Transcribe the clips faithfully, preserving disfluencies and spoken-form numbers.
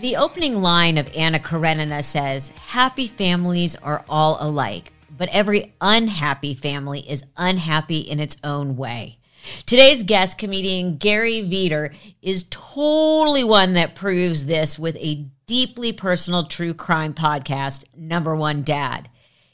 The opening line of Anna Karenina says, happy families are all alike, but every unhappy family is unhappy in its own way. Today's guest, comedian Gary Vider, is totally one that proves this with a deeply personal true crime podcast, Number One Dad.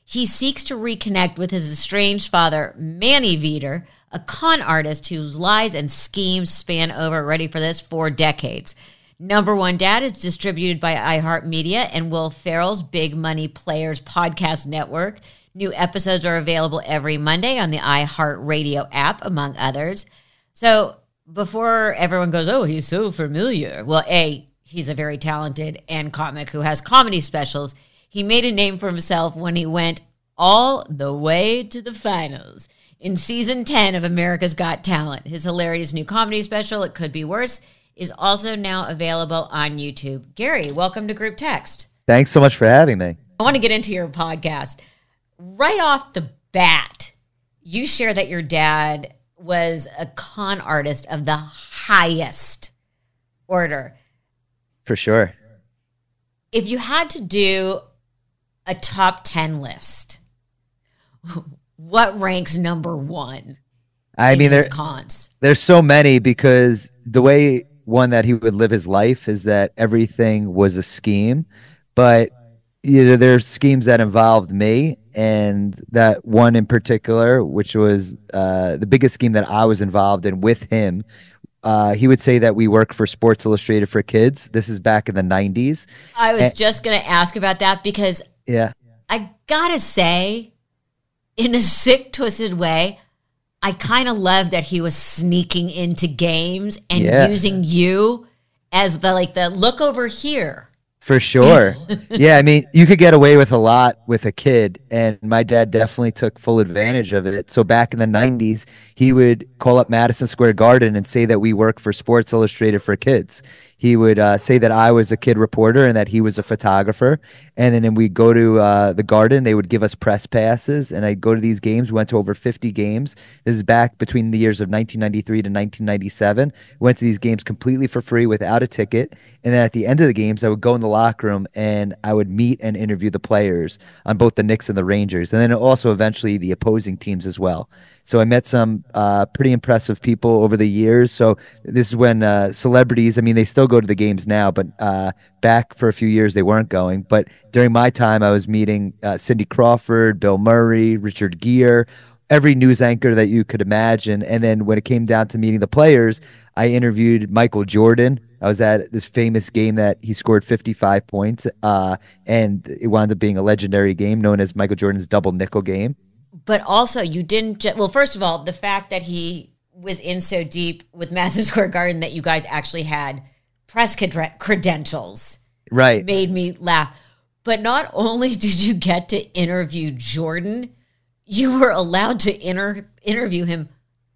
He seeks to reconnect with his estranged father, Manny Vider, a con artist whose lies and schemes span over, ready for this, four decades. Number One Dad is distributed by iHeartMedia and Will Ferrell's Big Money Players Podcast Network. New episodes are available every Monday on the iHeartRadio app, among others. So before everyone goes, oh, he's so familiar. Well, A, he's a very talented and comic who has comedy specials. He made a name for himself when he went all the way to the finals in season ten of America's Got Talent. His hilarious new comedy special, It Could Be Worse, is also now available on YouTube. Gary, welcome to Group Text. Thanks so much for having me. I want to get into your podcast. Right off the bat, you share that your dad was a con artist of the highest order. For sure. If you had to do a top ten list, what ranks number one? I mean, there's cons. There's so many, because the way one that he would live his life is that everything was a scheme, but you know, there's schemes that involved me. And that one in particular, which was uh, the biggest scheme that I was involved in with him, uh, he would say that we work for Sports Illustrated for Kids. This is back in the nineties. I was and, just going to ask about that, because yeah, I got to say, in a sick, twisted way, I kind of loved that he was sneaking into games and yeah. using you as the, like, the look over here. For sure. Yeah, I mean, you could get away with a lot with a kid, and my dad definitely took full advantage of it. So back in the nineties, he would call up Madison Square Garden and say that we work for Sports Illustrated for Kids. He would uh, say that I was a kid reporter and that he was a photographer. And then, then we'd go to uh, the Garden. They would give us press passes, and I'd go to these games. We went to over fifty games. This is back between the years of nineteen ninety-three to nineteen ninety-seven. We went to these games completely for free without a ticket. And then at the end of the games, I would go in the locker room and I would meet and interview the players on both the Knicks and the Rangers, and then also eventually the opposing teams as well. So I met some uh, pretty impressive people over the years. So this is when uh, celebrities, I mean, they still go to the games now, but uh, back for a few years, they weren't going. But during my time, I was meeting uh, Cindy Crawford, Bill Murray, Richard Gere, every news anchor that you could imagine. And then when it came down to meeting the players, I interviewed Michael Jordan. I was at this famous game that he scored fifty-five points, uh, and it wound up being a legendary game known as Michael Jordan's Double Nickel Game. But also, you didn't just, well, first of all, the fact that he was in so deep with Madison Square Garden that you guys actually had press credentials, right, made me laugh. But not only did you get to interview Jordan, you were allowed to inter interview him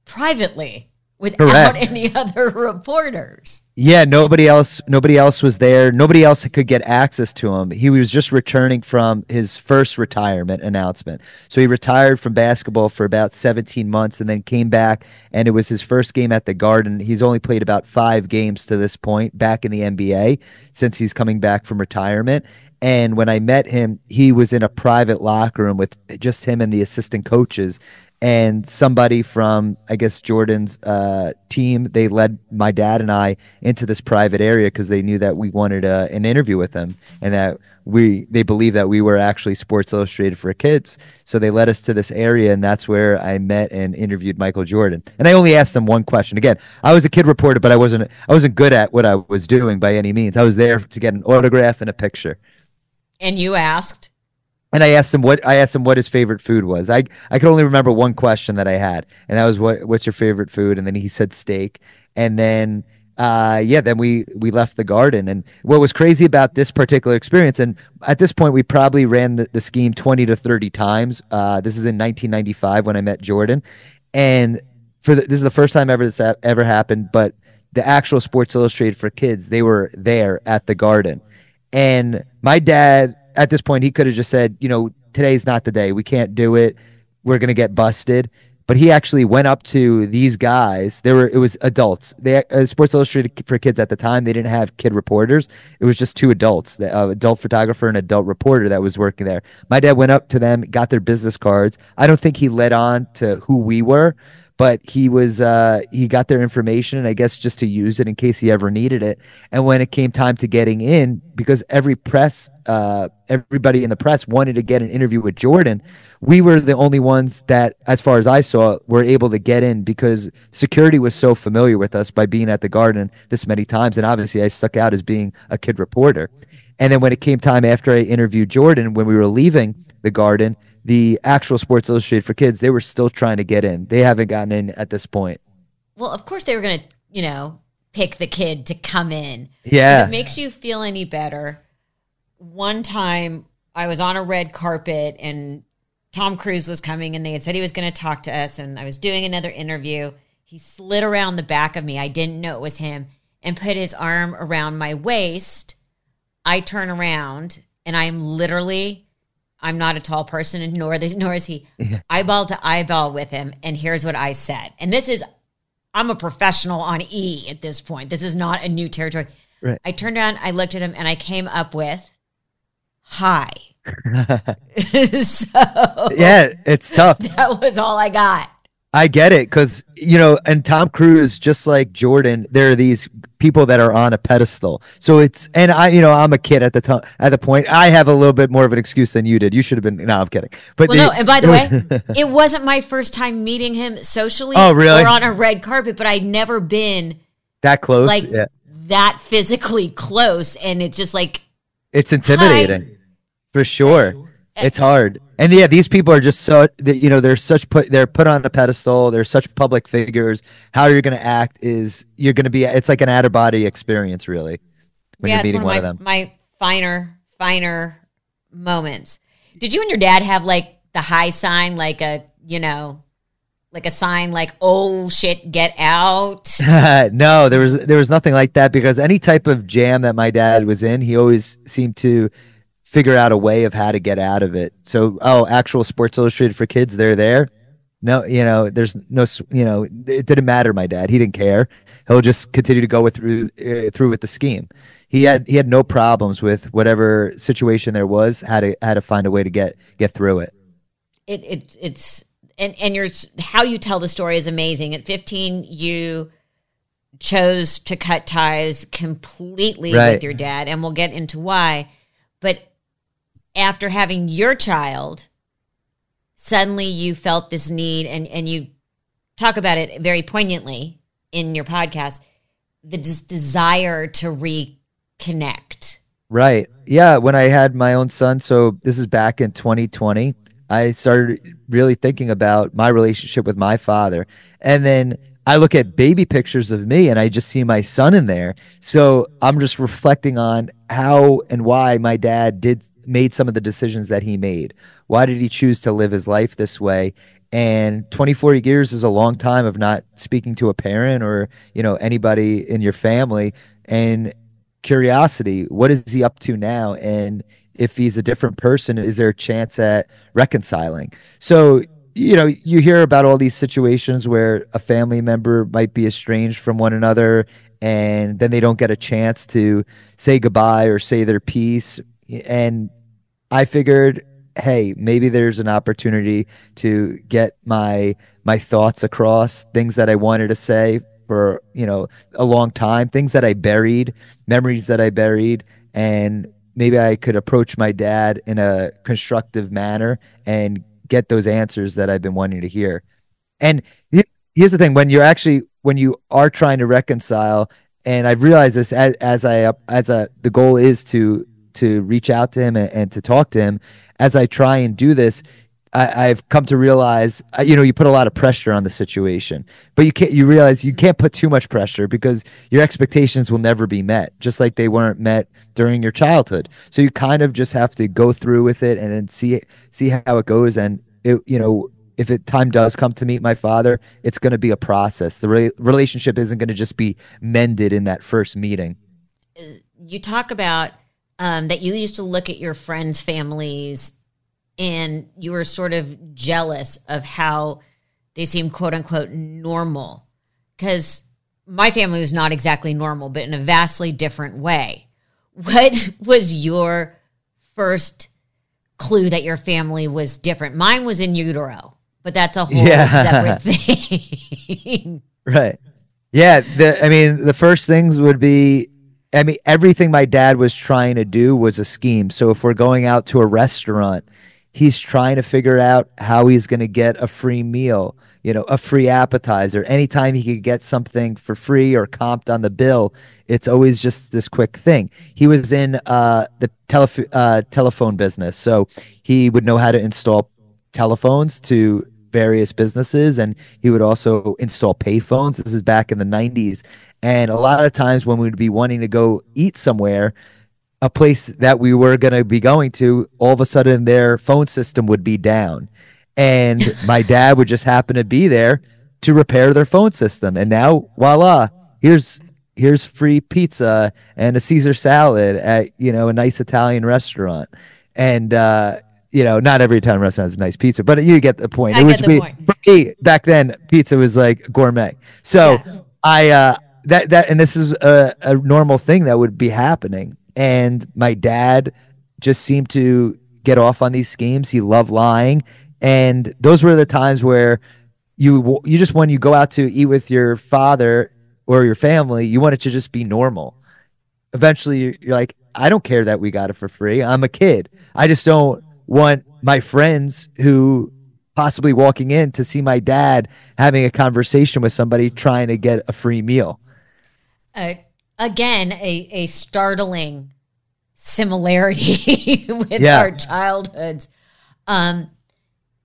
privately without Correct. Any other reporters. Yeah, nobody else nobody else was there. Nobody else could get access to him. He was just returning from his first retirement announcement. So he retired from basketball for about seventeen months and then came back, and it was his first game at the Garden. He's only played about five games to this point back in the N B A since he's coming back from retirement. And when I met him, he was in a private locker room with just him and the assistant coaches. And somebody from, I guess, Jordan's uh, team, they led my dad and I into this private area because they knew that we wanted a, an interview with him, and that we they believed that we were actually Sports Illustrated for Kids. So they led us to this area, and that's where I met and interviewed Michael Jordan. And I only asked him one question. Again, I was a kid reporter, but I wasn't I wasn't good at what I was doing by any means. I was there to get an autograph and a picture. And you asked? And I asked him what I asked him what his favorite food was. I I could only remember one question that I had, and that was what what's your favorite food? And then he said steak. And then uh, yeah, then we we left the Garden. And what was crazy about this particular experience, and at this point we probably ran the, the scheme twenty to thirty times. Uh, this is in nineteen ninety-five when I met Jordan, and for the, this is the first time ever this ha ever happened. But the actual Sports Illustrated for Kids, they were there at the Garden, and my dad. At this point, he could have just said, you know, today's not the day. We can't do it. We're going to get busted. But he actually went up to these guys. They were, it was adults. They uh, Sports Illustrated for Kids at the time, they didn't have kid reporters. It was just two adults, the uh, adult photographer and adult reporter that was working there. My dad went up to them, got their business cards. I don't think he led on to who we were, but he was uh, he got their information, I guess, just to use it in case he ever needed it. And when it came time to getting in, because every press, uh, everybody in the press wanted to get an interview with Jordan, we were the only ones that, as far as I saw, were able to get in because security was so familiar with us by being at the Garden this many times. And obviously I stuck out as being a kid reporter. And then when it came time after I interviewed Jordan, when we were leaving the Garden, the actual Sports Illustrated for Kids, they were still trying to get in. They haven't gotten in at this point. Well, of course they were going to, you know, pick the kid to come in. Yeah. If it makes you feel any better, one time I was on a red carpet and Tom Cruise was coming and they had said he was going to talk to us and I was doing another interview. He slid around the back of me. I didn't know it was him and put his arm around my waist. I turn around and I'm literally... I'm not a tall person, and nor, nor is he, yeah. eyeball to eyeball with him, and here's what I said. And this is, I'm a professional on E at this point. This is not a new territory. Right. I turned around, I looked at him, and I came up with, hi. So, yeah, it's tough. That was all I got. I get it, because, you know, and Tom Cruise, just like Jordan, there are these people that are on a pedestal. So it's, and I, you know, I'm a kid at the time, at the point. I have a little bit more of an excuse than you did. You should have been, no, I'm kidding. But well, the, no, and by the way, it wasn't my first time meeting him socially oh, really? or on a red carpet, but I'd never been that close, like yeah. that physically close. And it's just like, it's intimidating hi. for sure. It's hard. And yeah, these people are just so, you know, they're such put, they're put on a pedestal. They're such public figures. How you're going to act is you're going to be, it's like an out of body experience, really. When yeah, you're meeting one of, one of my, them. My finer, finer moments. Did you and your dad have like the high sign, like a, you know, like a sign like, oh shit, get out? No, there was, there was nothing like that because any type of jam that my dad was in, he always seemed to figure out a way of how to get out of it. So, oh, actual Sports Illustrated for Kids, they're there. No, you know, there's no, you know, it didn't matter. My dad, he didn't care. He'll just continue to go with through uh, through with the scheme. He had he had no problems with whatever situation there was. How to how to find a way to get get through it. It it it's and and your how you tell the story is amazing. At fifteen, you chose to cut ties completely right. with your dad, and we'll get into why, but. After having your child, suddenly you felt this need, and, and you talk about it very poignantly in your podcast, the des- desire to reconnect. Right. Yeah, when I had my own son, so this is back in twenty twenty, I started really thinking about my relationship with my father. And then I look at baby pictures of me and I just see my son in there. So I'm just reflecting on how and why my dad did made some of the decisions that he made. Why did he choose to live his life this way? And twenty-four years is a long time of not speaking to a parent or, you know, anybody in your family. And curiosity, what is he up to now? And if he's a different person, is there a chance at reconciling? So, you know, you hear about all these situations where a family member might be estranged from one another and then they don't get a chance to say goodbye or say their piece. And I figured, hey, maybe there's an opportunity to get my my thoughts across, things that I wanted to say for, you know, a long time, things that I buried, memories that I buried, and maybe I could approach my dad in a constructive manner and get those answers that I've been wanting to hear. And here's the thing, when you're actually, when you are trying to reconcile, and I've realized this as, as I, as a, the goal is to, to reach out to him and, and to talk to him. As I try and do this, I, I've come to realize, you know, you put a lot of pressure on the situation, but you can't, you realize you can't put too much pressure because your expectations will never be met, just like they weren't met during your childhood. So you kind of just have to go through with it and then see, see how it goes. And it, you know, if it time does come to meet my father, it's going to be a process. The re- relationship isn't going to just be mended in that first meeting. You talk about um, that you used to look at your friends' families and you were sort of jealous of how they seem quote unquote normal, because my family was not exactly normal, but in a vastly different way. What was your first clue that your family was different? Mine was in utero, but that's a whole yeah. separate thing. Right. Yeah. The, I mean, the first things would be, I mean, everything my dad was trying to do was a scheme. So if we're going out to a restaurant, he's trying to figure out how he's going to get a free meal, you know, a free appetizer. Anytime he could get something for free or comped on the bill, it's always just this quick thing. He was in uh, the telef- uh, telephone business, so he would know how to install telephones to various businesses, and he would also install payphones. This is back in the nineties. And a lot of times when we'd be wanting to go eat somewhere, a place that we were going to be going to, all of a sudden their phone system would be down. And my dad would just happen to be there to repair their phone system. And now, voila, here's here's free pizza and a Caesar salad at, you know, a nice Italian restaurant. And, uh, you know, not every Italian restaurant has a nice pizza, but you get the point. I get the point. For me, back then, pizza was like gourmet. So yeah. I uh, that that and this is a, a normal thing that would be happening. And my dad just seemed to get off on these schemes. He loved lying. And those were the times where you you just, when you go out to eat with your father or your family, you want it to just be normal. Eventually, you're like, I don't care that we got it for free. I'm a kid. I just don't want my friends who possibly walking in to see my dad having a conversation with somebody trying to get a free meal. Uh- Again, a, a startling similarity with yeah. our childhoods. Um,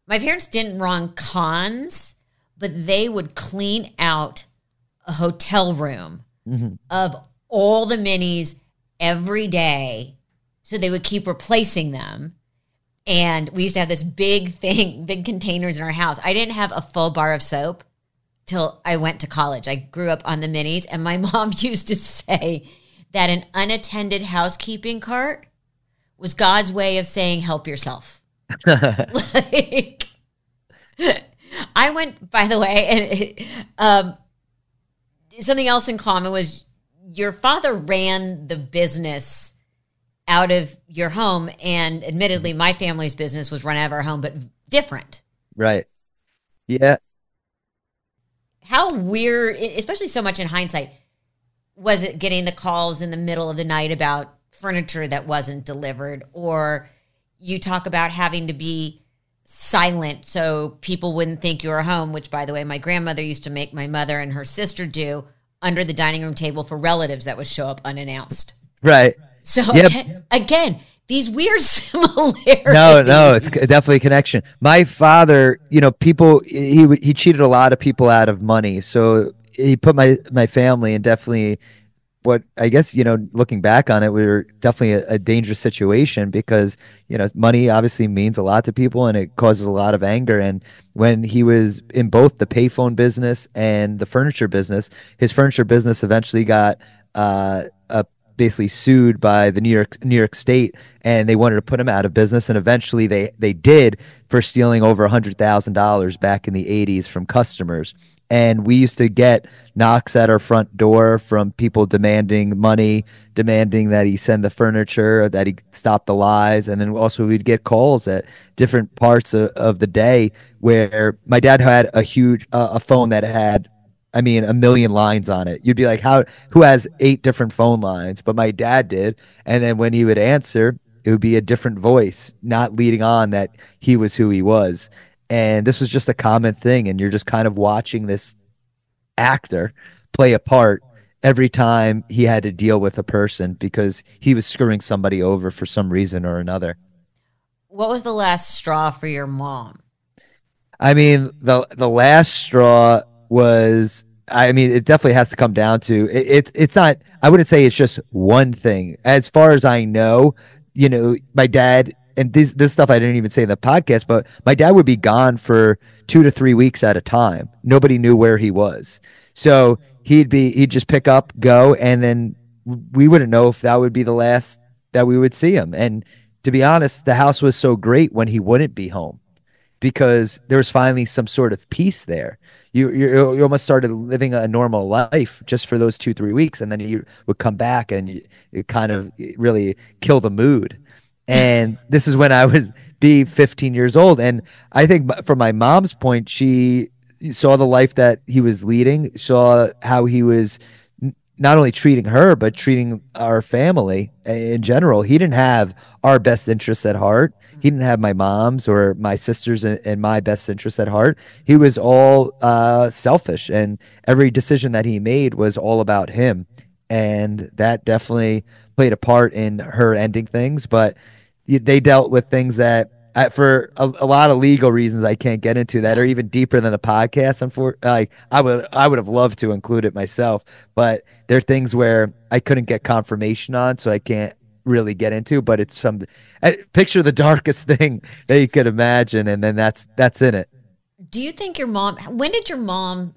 my parents didn't run cons, but they would clean out a hotel room mm-hmm. of all the minis every day. So they would keep replacing them. And we used to have this big thing, big containers in our house. I didn't have a full bar of soap till I went to college. I grew up on the minis, and my mom used to say that an unattended housekeeping cart was God's way of saying, help yourself. Like, I went, by the way, and um, something else in common was your father ran the business out of your home, and admittedly, my family's business was run out of our home, but different. Right. Yeah. How weird, especially so much in hindsight, was it getting the calls in the middle of the night about furniture that wasn't delivered? Or you talk about having to be silent so people wouldn't think you were home, which, by the way, my grandmother used to make my mother and her sister do under the dining room table for relatives that would show up unannounced. Right. So, yep. again, again, these weird similarities. No, no, it's definitely a connection. My father, you know, people, he he cheated a lot of people out of money. So he put my, my family in definitely what I guess, you know, looking back on it, we were definitely a, a dangerous situation because, you know, money obviously means a lot to people and it causes a lot of anger. And when he was in both the payphone business and the furniture business, his furniture business eventually got uh, a basically sued by the New York New York State, and they wanted to put him out of business, and eventually they they did for stealing over a hundred thousand dollars back in the eighties from customers. And we used to get knocks at our front door from people demanding money, demanding that he send the furniture, that he stop the lies. And then also we'd get calls at different parts of, of the day where my dad had a huge uh, a phone that had, I mean, a million lines on it. You'd be like, how, who has eight different phone lines? But my dad did. And then when he would answer, it would be a different voice, not leading on that he was who he was. And this was just a common thing. And you're just kind of watching this actor play a part every time he had to deal with a person because he was screwing somebody over for some reason or another. What was the last straw for your mom? I mean, the the last straw was, I mean, it definitely has to come down to it, it. It's not, I wouldn't say it's just one thing. As far as I know, you know, my dad, and this, this stuff I didn't even say in the podcast, but my dad would be gone for two to three weeks at a time. Nobody knew where he was. So he'd be, he'd just pick up, go, and then we wouldn't know if that would be the last that we would see him. And to be honest, the house was so great when he wouldn't be home. because there was finally some sort of peace there. You, you you almost started living a normal life just for those two, three weeks. And then you would come back and you, you kind of really kill the mood. And this is when I would be fifteen years old. And I think from my mom's point, she saw the life that he was leading, saw how he was not only treating her, but treating our family in general. He didn't have our best interests at heart. He didn't have my mom's or my sister's and my best interests at heart. He was all uh, selfish, and every decision that he made was all about him. And that definitely played a part in her ending things. But they dealt with things that, I, for a, a lot of legal reasons I can't get into, that are even deeper than the podcast. And for like, I would, I would have loved to include it myself, but there are things where I couldn't get confirmation on, so I can't really get into, but it's some I, picture the darkest thing that you could imagine. And then that's, that's in it. Do you think your mom, when did your mom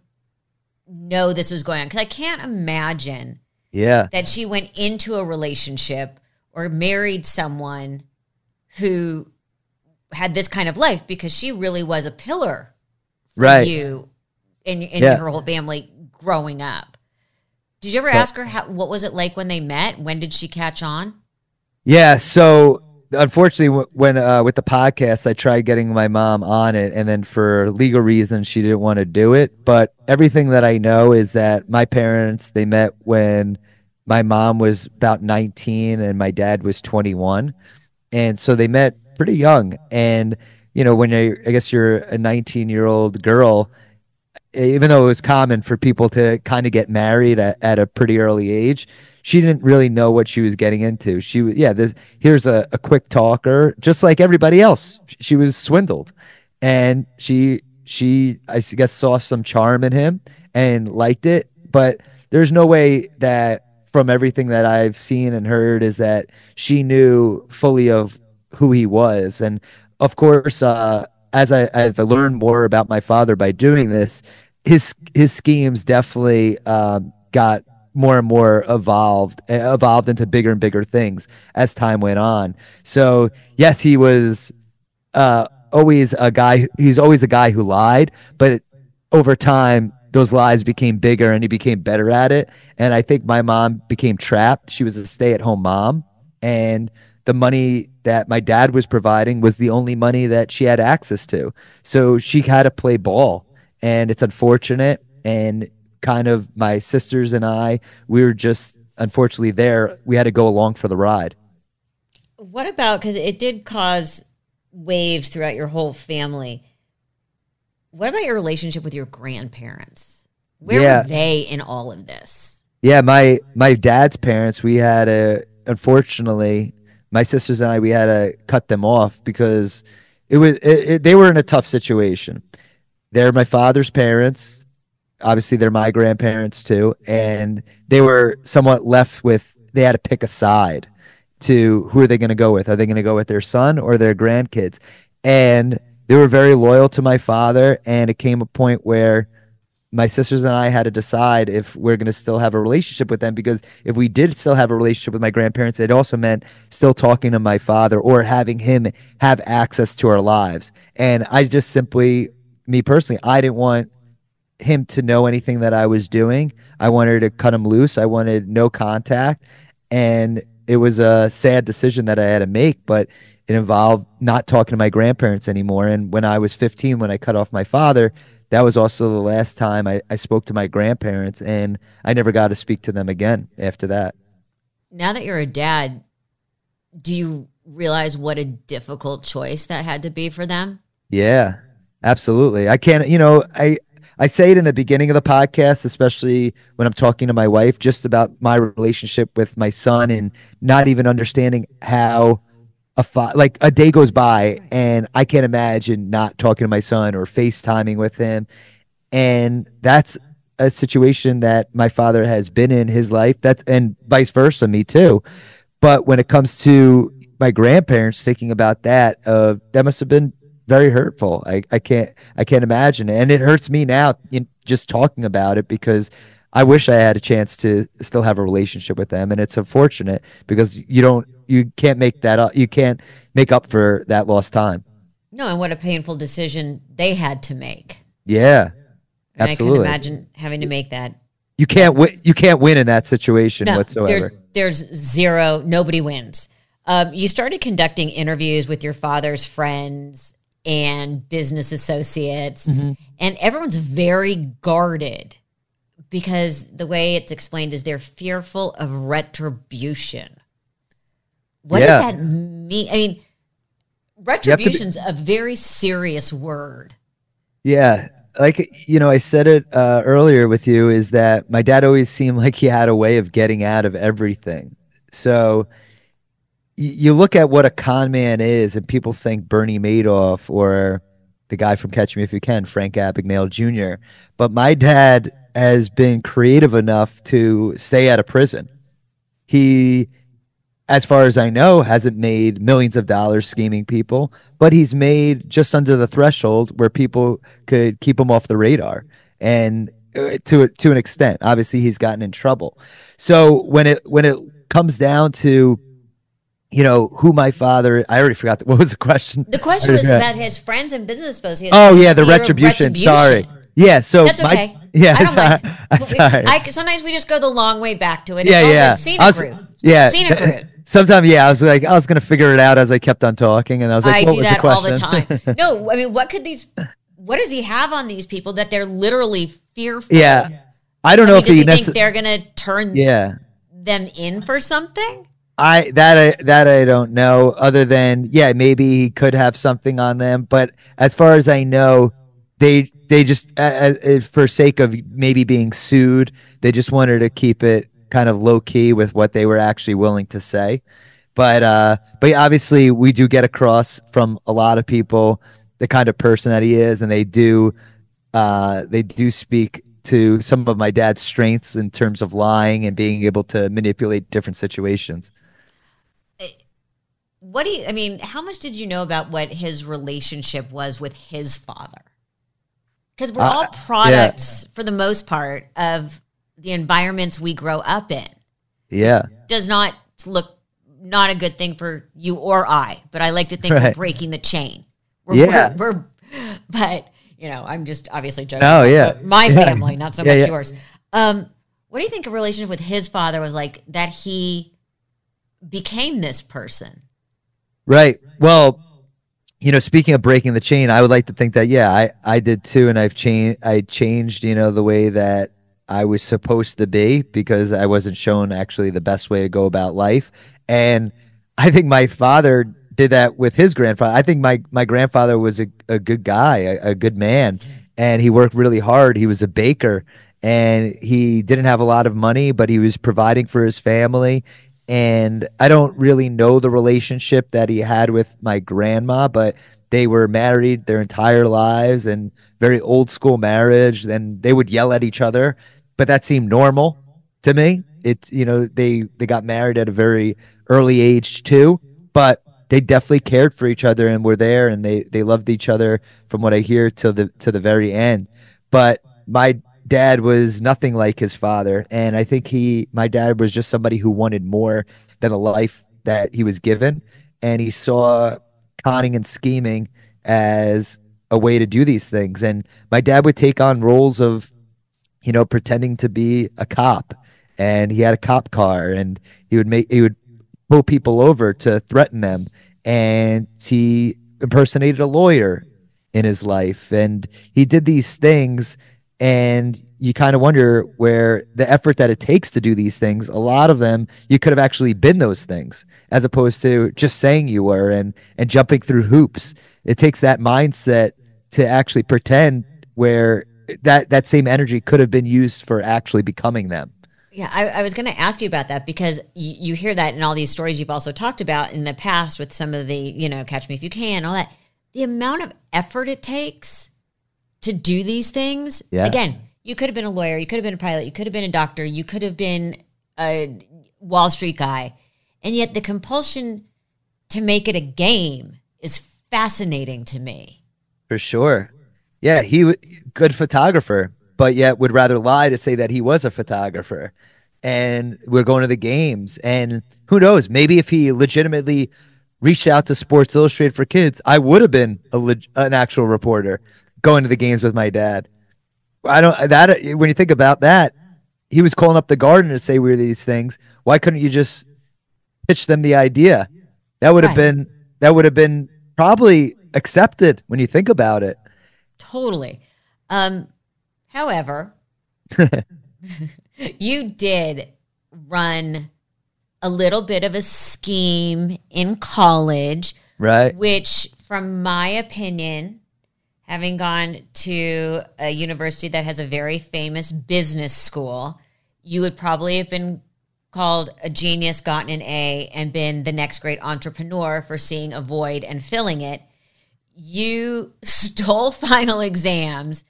know this was going on? 'Cause I can't imagine yeah. that she went into a relationship or married someone who had this kind of life, because she really was a pillar for right. you and, and yeah. her whole family growing up. Did you ever but, ask her how, what was it like when they met? When did she catch on? Yeah. So unfortunately, when, uh, with the podcast, I tried getting my mom on it, and then for legal reasons, she didn't want to do it. But everything that I know is that my parents, they met when my mom was about nineteen and my dad was twenty-one. And so they met pretty young. And, you know, when you're, I guess you're a nineteen year old girl, even though it was common for people to kind of get married at, at a pretty early age, she didn't really know what she was getting into. She was, yeah, this, here's a, a quick talker, just like everybody else. She was swindled, and she, she, I guess, saw some charm in him and liked it. But there's no way that, from everything that I've seen and heard, is that she knew fully of who he was. And of course, uh, as I, I've learned more about my father by doing this, his his schemes definitely um, got more and more evolved, evolved into bigger and bigger things as time went on. So yes, he was uh, always a guy. He's always a guy who lied, but it, over time, those lies became bigger, and he became better at it. And I think my mom became trapped. She was a stay-at-home mom, and the money that my dad was providing was the only money that she had access to. So she had to play ball, and it's unfortunate. And kind of my sisters and I, we were just unfortunately there. We had to go along for the ride. What about, 'cause it did cause waves throughout your whole family. What about your relationship with your grandparents? Where yeah. were they in all of this? Yeah. My, my dad's parents, we had a, unfortunately, my sisters and I, we had to cut them off because it was it, it, they were in a tough situation. They're my father's parents. Obviously, they're my grandparents too. And they were somewhat left with, they had to pick a side to who are they going to go with? Are they going to go with their son or their grandkids? And they were very loyal to my father. And it came a point where my sisters and I had to decide if we're going to still have a relationship with them, because if we did still have a relationship with my grandparents, it also meant still talking to my father or having him have access to our lives. And I just simply, me personally, I didn't want him to know anything that I was doing. I wanted to cut him loose. I wanted no contact. And it was a sad decision that I had to make, but it involved not talking to my grandparents anymore. And when I was fifteen, when I cut off my father, that was also the last time I, I spoke to my grandparents, and I never got to speak to them again after that. Now that you're a dad, do you realize what a difficult choice that had to be for them? Yeah, absolutely. I can't, you know, I, I say it in the beginning of the podcast, especially when I'm talking to my wife, just about my relationship with my son, and not even understanding how A fi- like a day goes by and I can't imagine not talking to my son or FaceTiming with him. And that's a situation that my father has been in his life. That's, and vice versa, me too. But when it comes to my grandparents, thinking about that, uh, that must have been very hurtful. I, I can't, I can't imagine it. And it hurts me now in just talking about it, because I wish I had a chance to still have a relationship with them. And it's unfortunate because you don't, you can't make that up. You can't make up for that lost time. No, and what a painful decision they had to make. Yeah, and absolutely. I can imagine having to make that. You can't win. You can't win in that situation no, whatsoever. There's, there's zero. Nobody wins. Um, you started conducting interviews with your father's friends and business associates, mm-hmm. and everyone's very guarded because the way it's explained is they're fearful of retribution. What yeah. does that mean? I mean, retribution's a very serious word. Yeah. Like, you know, I said it uh, earlier with you is that my dad always seemed like he had a way of getting out of everything. So you look at what a con man is, and people think Bernie Madoff or the guy from Catch Me If You Can, Frank Abagnale Junior But my dad has been creative enough to stay out of prison. He, as far as I know, hasn't made millions of dollars scheming people, but he's made just under the threshold where people could keep him off the radar. And to to an extent, obviously, he's gotten in trouble. So when it when it comes down to, you know, who my father, I already forgot. The, what was the question? The question was about his friends and business associates. Oh, yeah, the retribution. retribution. Sorry. Yeah, so. That's okay. My, yeah, I don't sorry. Like I'm sorry. I, sometimes we just go the long way back to it. It's yeah, yeah. Scenic was, route. Yeah. Scenic route. Sometimes, yeah, I was like, I was going to figure it out as I kept on talking. And I was like, I what was the question? I do that all the time. No, I mean, what could these, what does he have on these people that they're literally fearful? Yeah. I don't I know mean, if does he, he think they're going to turn yeah. them in for something? I that I, that I don't know, other than yeah, maybe he could have something on them, but as far as I know, they they just uh, uh, for sake of maybe being sued, they just wanted to keep it kind of low key with what they were actually willing to say. But uh, but obviously we do get across from a lot of people the kind of person that he is, and they do uh, they do speak to some of my dad's strengths in terms of lying and being able to manipulate different situations. What do you, I mean, how much did you know about what his relationship was with his father? Because we're uh, all products, yeah. for the most part, of the environments we grow up in. Yeah. Which does not look, not a good thing for you or I, but I like to think right. we're breaking the chain. We're, yeah. We're, we're but, you know, I'm just obviously joking. Oh, yeah. My family, yeah. not so yeah, much yeah. yours. Um, what do you think a relationship with his father was like that he became this person? Right. Well, you know, speaking of breaking the chain, I would like to think that, yeah, I, I did too. And I've changed, I changed, you know, the way that I was supposed to be because I wasn't shown actually the best way to go about life. And I think my father did that with his grandfather. I think my, my grandfather was a, a good guy, a, a good man, and he worked really hard. He was a baker and he didn't have a lot of money, but he was providing for his family. And I don't really know the relationship that he had with my grandma, but they were married their entire lives and very old school marriage. And they would yell at each other, but that seemed normal to me. It, you know, they, they got married at a very early age too, but they definitely cared for each other and were there and they, they loved each other from what I hear to the, to the very end. But my dad was nothing like his father, and I think he my dad was just somebody who wanted more than a life that he was given, and he saw conning and scheming as a way to do these things. And my dad would take on roles of, you know, pretending to be a cop, and he had a cop car, and he would make he would pull people over to threaten them, and he impersonated a lawyer in his life, and he did these things. And you kind of wonder where the effort that it takes to do these things, a lot of them, you could have actually been those things as opposed to just saying you were and, and jumping through hoops. It takes that mindset to actually pretend, where that, that same energy could have been used for actually becoming them. Yeah, I, I was going to ask you about that, because you, you hear that in all these stories you've also talked about in the past with some of the, you know, Catch Me If You Can, all that. The amount of effort it takes to do these things. Yeah. Again, you could have been a lawyer, you could have been a pilot, you could have been a doctor, you could have been a Wall Street guy. And yet the compulsion to make it a game is fascinating to me. For sure. Yeah, he was a good photographer, but yet would rather lie to say that he was a photographer. And we're going to the games. And who knows, maybe if he legitimately reached out to Sports Illustrated for Kids, I would have been a leg- an actual reporter going to the games with my dad. I don't that when you think about that, he was calling up the Garden to say we were these things. Why couldn't you just pitch them the idea? That would have right. been that would have been probably accepted when you think about it. Totally. Um, however, you did run a little bit of a scheme in college, right? Which, from my opinion, having gone to a university that has a very famous business school, you would probably have been called a genius, gotten an A, and been the next great entrepreneur for seeing a void and filling it. You stole final exams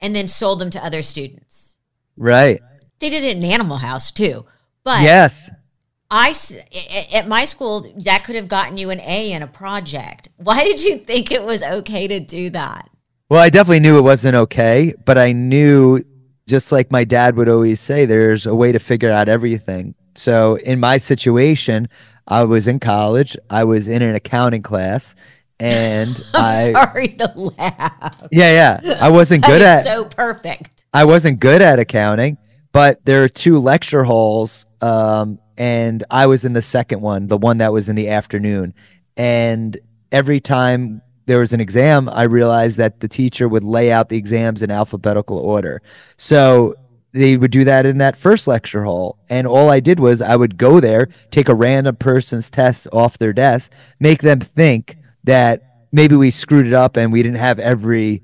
and then sold them to other students. Right. They did it in Animal House, too. But yes. I, at my school, that could have gotten you an A in a project. Why did you think it was okay to do that? Well, I definitely knew it wasn't okay, but I knew, just like my dad would always say, there's a way to figure out everything. So in my situation, I was in college. I was in an accounting class. And I'm I, sorry to laugh. Yeah, yeah. I wasn't good at so perfect. I wasn't good at accounting, but there are two lecture halls. Um, And I was in the second one, the one that was in the afternoon. And every time there was an exam, I realized that the teacher would lay out the exams in alphabetical order. So they would do that in that first lecture hall. And all I did was I would go there, take a random person's test off their desk, make them think that maybe we screwed it up and we didn't have every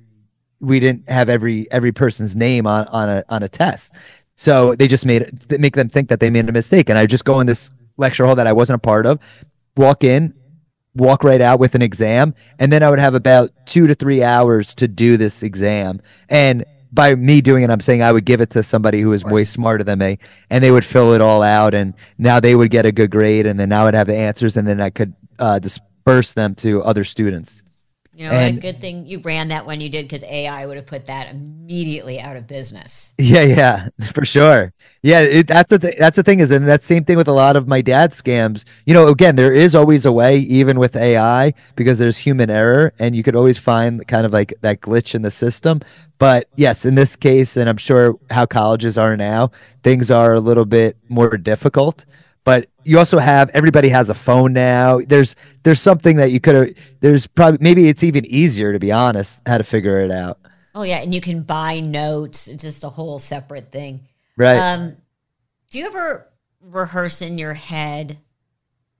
we didn't have every every person's name on, on a on a test. So they just made it, make them think that they made a mistake. And I just go in this lecture hall that I wasn't a part of, walk in, walk right out with an exam. And then I would have about two to three hours to do this exam. And by me doing it, I'm saying I would give it to somebody who is way smarter than me. And they would fill it all out. And now they would get a good grade. And then I would have the answers. And then I could uh, disperse them to other students. You know, and, a good thing you ran that when you did, because A I would have put that immediately out of business. Yeah, yeah, for sure. Yeah, it, that's the th- that's the thing is, and that's the same thing with a lot of my dad's scams. You know, again, there is always a way, even with A I, because there's human error, and you could always find kind of like that glitch in the system. But yes, in this case, and I'm sure how colleges are now, things are a little bit more difficult. But you also have, everybody has a phone now. There's there's something that you could have, there's probably, maybe it's even easier, to be honest, how to figure it out. Oh, yeah. And you can buy notes. It's just a whole separate thing. Right. Um, do you ever rehearse in your head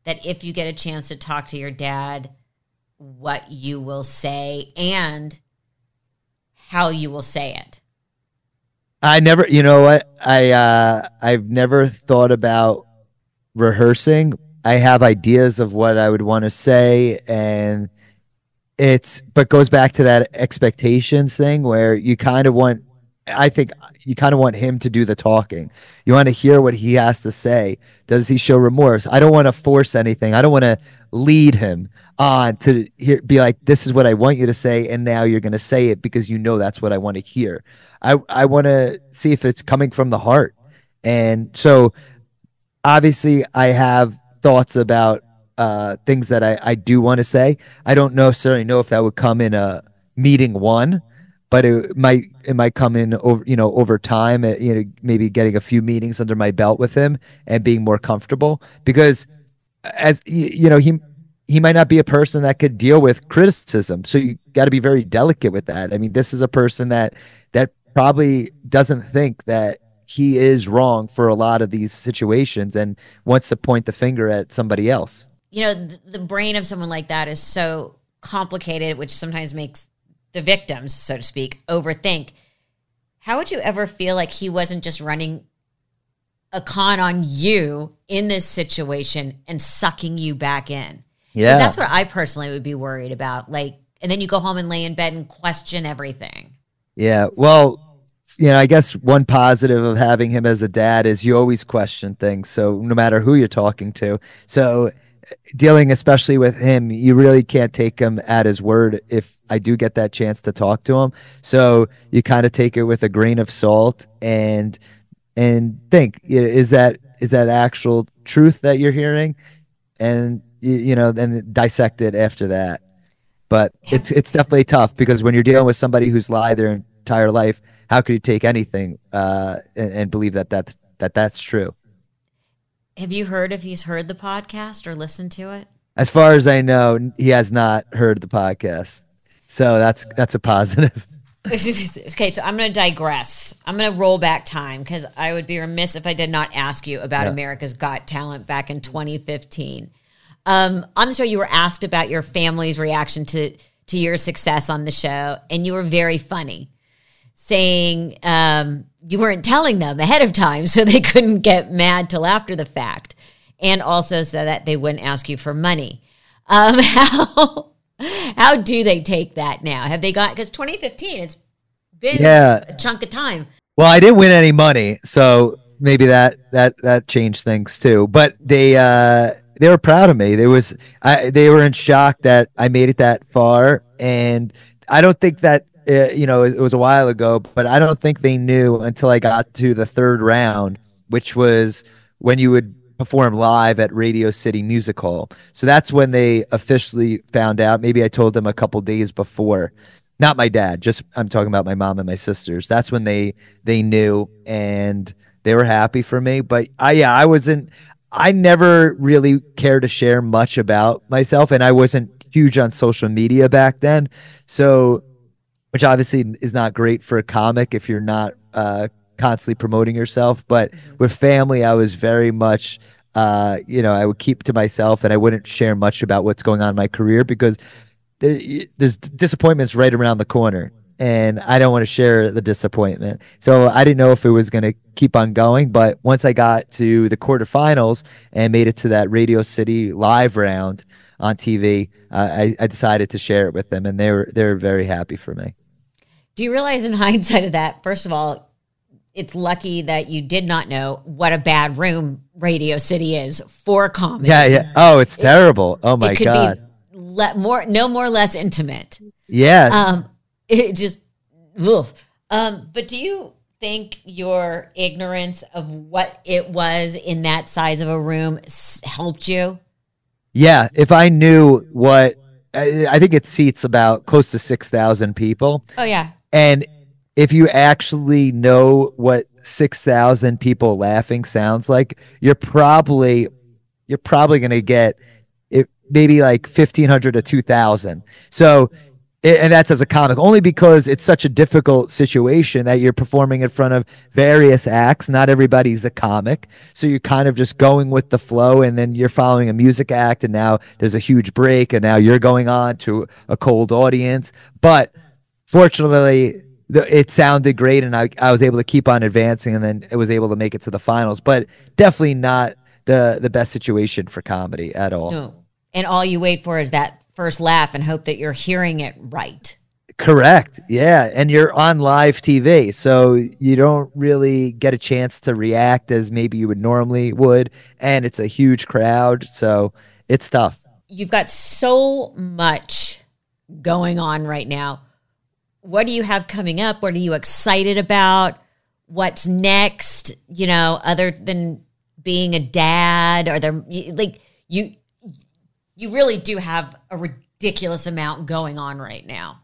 that if you get a chance to talk to your dad, what you will say and how you will say it? I never, you know what? I uh, I've never thought about rehearsing. I have ideas of what I would want to say, and it's but goes back to that expectations thing where you kind of want I think you kind of want him to do the talking. You want to hear what he has to say. Does he show remorse? I don't want to force anything. I don't want to lead him on to hear, be like, this is what I want you to say, and now you're going to say it because you know that's what I want to hear. I I want to see if it's coming from the heart. And so obviously, I have thoughts about uh, things that I, I do want to say. I don't know, certainly know if that would come in a meeting one, but it might it might come in over you know over time. You know, maybe getting a few meetings under my belt with him and being more comfortable, because as you know, he he might not be a person that could deal with criticism. So you got to be very delicate with that. I mean, this is a person that that probably doesn't think that he is wrong for a lot of these situations and wants to point the finger at somebody else. You know, th- the brain of someone like that is so complicated, which sometimes makes the victims, so to speak, overthink. How would you ever feel like he wasn't just running a con on you in this situation and sucking you back in? Yeah. 'Cause that's what I personally would be worried about. Like, and then you go home and lay in bed and question everything. Yeah. Well, you know, I guess one positive of having him as a dad is you always question things. So no matter who you're talking to, so dealing especially with him, you really can't take him at his word if I do get that chance to talk to him. So you kind of take it with a grain of salt and and think, is that is that actual truth that you're hearing? And you know, and dissect it after that. But yeah. it's it's definitely tough, because when you're dealing with somebody who's lied their entire life, how could you take anything uh, and, and believe that that's, that that's true? Have you heard if he's heard the podcast or listened to it? As far as I know, he has not heard the podcast. So that's that's a positive. Okay, so I'm going to digress. I'm going to roll back time, because I would be remiss if I did not ask you about yeah. America's Got Talent back in twenty fifteen. Um, I'm sure you were asked about your family's reaction to, to your success on the show, and you were very funny, saying um, you weren't telling them ahead of time, so they couldn't get mad till after the fact, and also so that they wouldn't ask you for money. Um, how... How do they take that now? Have they got, because twenty fifteen, it's been yeah. a chunk of time. Well, I didn't win any money, so maybe that that that changed things too. But they uh, they were proud of me. There was I, they were in shock that I made it that far, and I don't think that uh, you know it, it was a while ago, but I don't think they knew until I got to the third round, which was when you would perform live at Radio City Music Hall. So that's when they officially found out. Maybe I told them a couple days before. Not my dad, just I'm talking about my mom and my sisters. That's when they they knew, and they were happy for me. But I yeah, I wasn't I never really cared to share much about myself, and I wasn't huge on social media back then. So, which obviously is not great for a comic if you're not uh constantly promoting yourself. But with family, I was very much uh you know I would keep to myself, and I wouldn't share much about what's going on in my career, because there, there's disappointments right around the corner, and I don't want to share the disappointment. So I didn't know if it was going to keep on going. But once I got to the quarterfinals and made it to that Radio City live round on T V, uh, I, I decided to share it with them, and they were they were very happy for me. Do you realize in hindsight of that, first of all, it's lucky that you did not know what a bad room Radio City is for comedy. Yeah, yeah. Oh, it's it, terrible. Oh my it could God. Be le more, no more, less intimate. Yeah. Um, it just, ugh. Um, but do you think your ignorance of what it was in that size of a room helped you? Yeah. If I knew what, I, I think it seats about close to six thousand people. Oh yeah. And if you actually know what six thousand people laughing sounds like, you're probably you're probably going to get it, maybe like fifteen hundred to two thousand. So, and that's as a comic, only because it's such a difficult situation that you're performing in front of various acts. Not everybody's a comic. So you're kind of just going with the flow, and then you're following a music act, and now there's a huge break, and now you're going on to a cold audience. But fortunately, it sounded great, and I, I was able to keep on advancing, and then it was able to make it to the finals. But definitely not the the best situation for comedy at all. No. And all you wait for is that first laugh and hope that you're hearing it right. Correct. Yeah. And you're on live T V, so you don't really get a chance to react as maybe you would normally would. And it's a huge crowd, so it's tough. You've got so much going on right now. What do you have coming up? What are you excited about? What's next? You know, other than being a dad, are there like you, you really do have a ridiculous amount going on right now.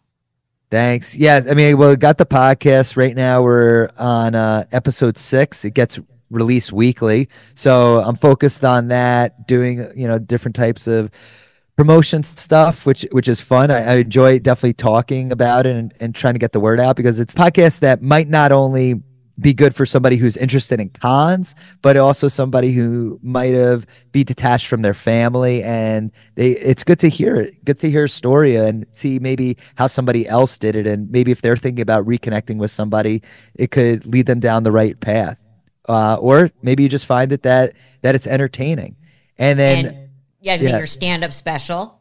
Thanks. Yes. I mean, well, we got the podcast right now. We're on uh, episode six. It gets released weekly. So I'm focused on that, doing, you know, different types of promotion stuff, which which is fun. I, I enjoy definitely talking about it and, and trying to get the word out, because it's podcasts that might not only be good for somebody who's interested in cons, but also somebody who might have be detached from their family, and they it's good to hear it, good to hear a story and see maybe how somebody else did it, and maybe if they're thinking about reconnecting with somebody, it could lead them down the right path, uh, or maybe you just find it that that it's entertaining, and then. And Yeah, yeah. your stand-up special.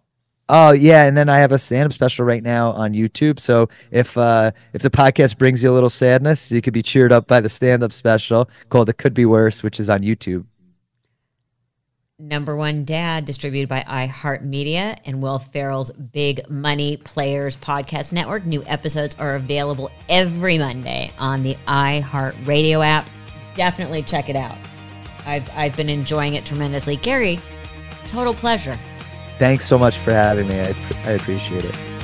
Oh, yeah, and then I have a stand-up special right now on YouTube. So if uh, if the podcast brings you a little sadness, you could be cheered up by the stand-up special called It Could Be Worse, which is on YouTube. Number One Dad, distributed by iHeartMedia and Will Ferrell's Big Money Players Podcast Network. New episodes are available every Monday on the iHeartRadio app. Definitely check it out. I've, I've been enjoying it tremendously. Gary, total pleasure. Thanks so much for having me. I, I appreciate it.